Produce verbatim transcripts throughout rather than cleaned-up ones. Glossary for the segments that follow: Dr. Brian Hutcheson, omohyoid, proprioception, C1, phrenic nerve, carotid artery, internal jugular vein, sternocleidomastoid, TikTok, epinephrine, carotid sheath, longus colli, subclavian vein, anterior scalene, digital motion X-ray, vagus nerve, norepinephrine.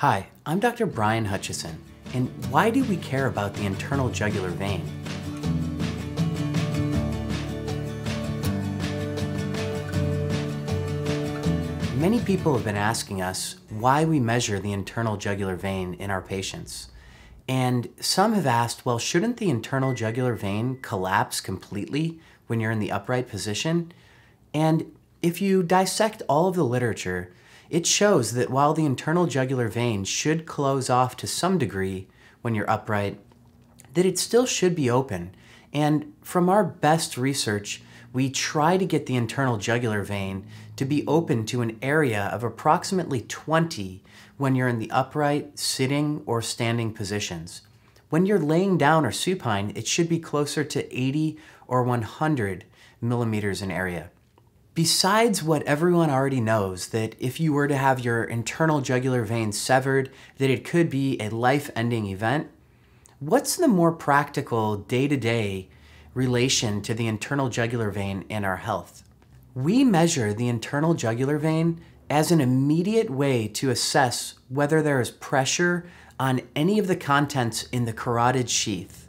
Hi, I'm Doctor Brian Hutcheson, and why do we care about the internal jugular vein? Many people have been asking us why we measure the internal jugular vein in our patients. And some have asked, well, shouldn't the internal jugular vein collapse completely when you're in the upright position? And if you dissect all of the literature, it shows that while the internal jugular vein should close off to some degree when you're upright, that it still should be open. And from our best research, we try to get the internal jugular vein to be open to an area of approximately twenty when you're in the upright, sitting, or standing positions. When you're laying down or supine, it should be closer to eighty or one hundred millimeters in area. Besides what everyone already knows, that if you were to have your internal jugular vein severed, that it could be a life-ending event, what's the more practical day-to-day relation to the internal jugular vein in our health? We measure the internal jugular vein as an immediate way to assess whether there is pressure on any of the contents in the carotid sheath.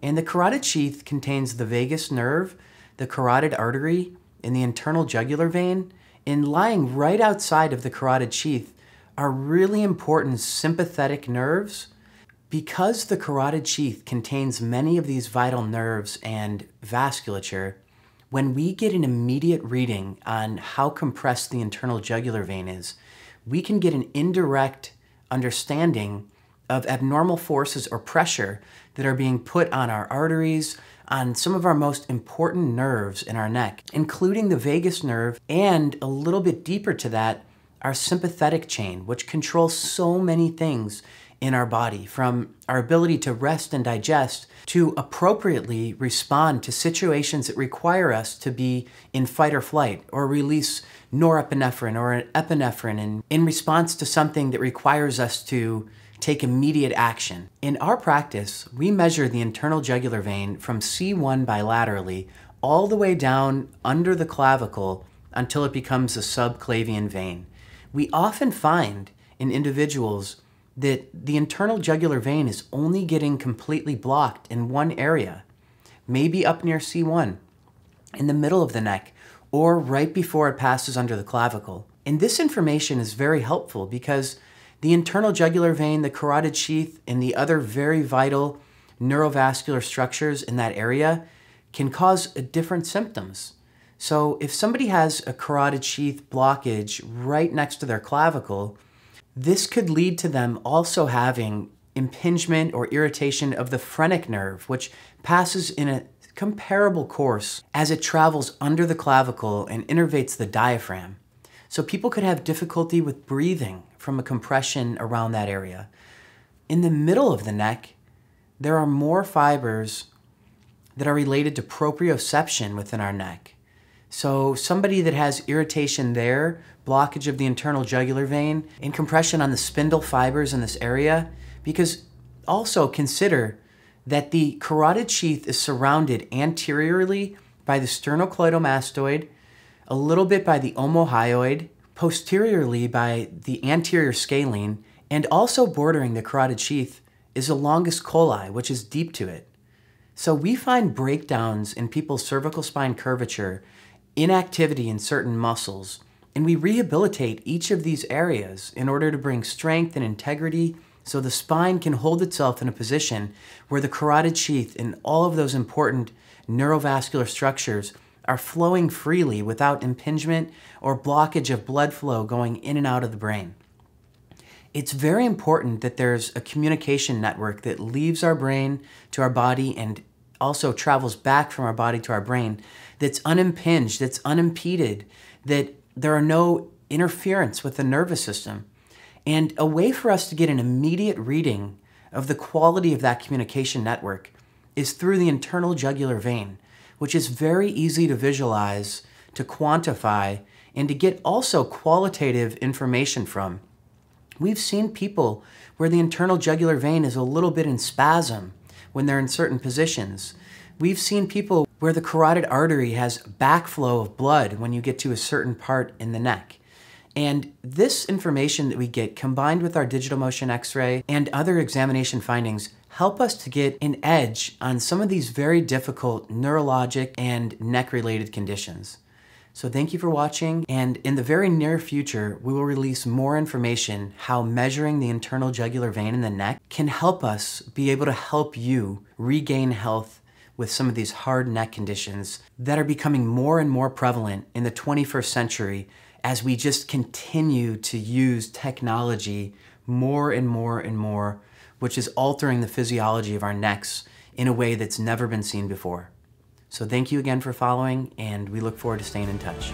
And the carotid sheath contains the vagus nerve, the carotid artery, in the internal jugular vein, and lying right outside of the carotid sheath are really important sympathetic nerves. Because the carotid sheath contains many of these vital nerves and vasculature, when we get an immediate reading on how compressed the internal jugular vein is, we can get an indirect understanding of abnormal forces or pressure that are being put on our arteries, on some of our most important nerves in our neck, including the vagus nerve, and a little bit deeper to that, our sympathetic chain, which controls so many things in our body, from our ability to rest and digest to appropriately respond to situations that require us to be in fight or flight, or release norepinephrine or epinephrine in, in response to something that requires us to take immediate action. In our practice, we measure the internal jugular vein from C one bilaterally all the way down under the clavicle until it becomes a subclavian vein. We often find in individuals that the internal jugular vein is only getting completely blocked in one area, maybe up near C one, in the middle of the neck, or right before it passes under the clavicle. And this information is very helpful because the internal jugular vein, the carotid sheath, and the other very vital neurovascular structures in that area can cause different symptoms. So if somebody has a carotid sheath blockage right next to their clavicle, this could lead to them also having impingement or irritation of the phrenic nerve, which passes in a comparable course as it travels under the clavicle and innervates the diaphragm. So people could have difficulty with breathing from a compression around that area. In the middle of the neck, there are more fibers that are related to proprioception within our neck. So somebody that has irritation there, blockage of the internal jugular vein, and compression on the spindle fibers in this area, because also consider that the carotid sheath is surrounded anteriorly by the sternocleidomastoid, a little bit by the omohyoid, posteriorly by the anterior scalene, and also bordering the carotid sheath is the longus colli, which is deep to it. So we find breakdowns in people's cervical spine curvature, inactivity in certain muscles, and we rehabilitate each of these areas in order to bring strength and integrity so the spine can hold itself in a position where the carotid sheath and all of those important neurovascular structures are flowing freely without impingement or blockage of blood flow going in and out of the brain. It's very important that there's a communication network that leaves our brain to our body and also travels back from our body to our brain that's unimpinged, that's unimpeded, that there are no interference with the nervous system. And a way for us to get an immediate reading of the quality of that communication network is through the internal jugular vein, which is very easy to visualize, to quantify, and to get also qualitative information from. We've seen people where the internal jugular vein is a little bit in spasm when they're in certain positions. We've seen people where the carotid artery has backflow of blood when you get to a certain part in the neck. And this information that we get combined with our digital motion X-ray and other examination findings help us to get an edge on some of these very difficult neurologic and neck-related conditions. So thank you for watching, and in the very near future, we will release more information how measuring the internal jugular vein in the neck can help us be able to help you regain health with some of these hard neck conditions that are becoming more and more prevalent in the twenty-first century as we just continue to use technology more and more and more, which is altering the physiology of our necks in a way that's never been seen before. So thank you again for following, and we look forward to staying in touch.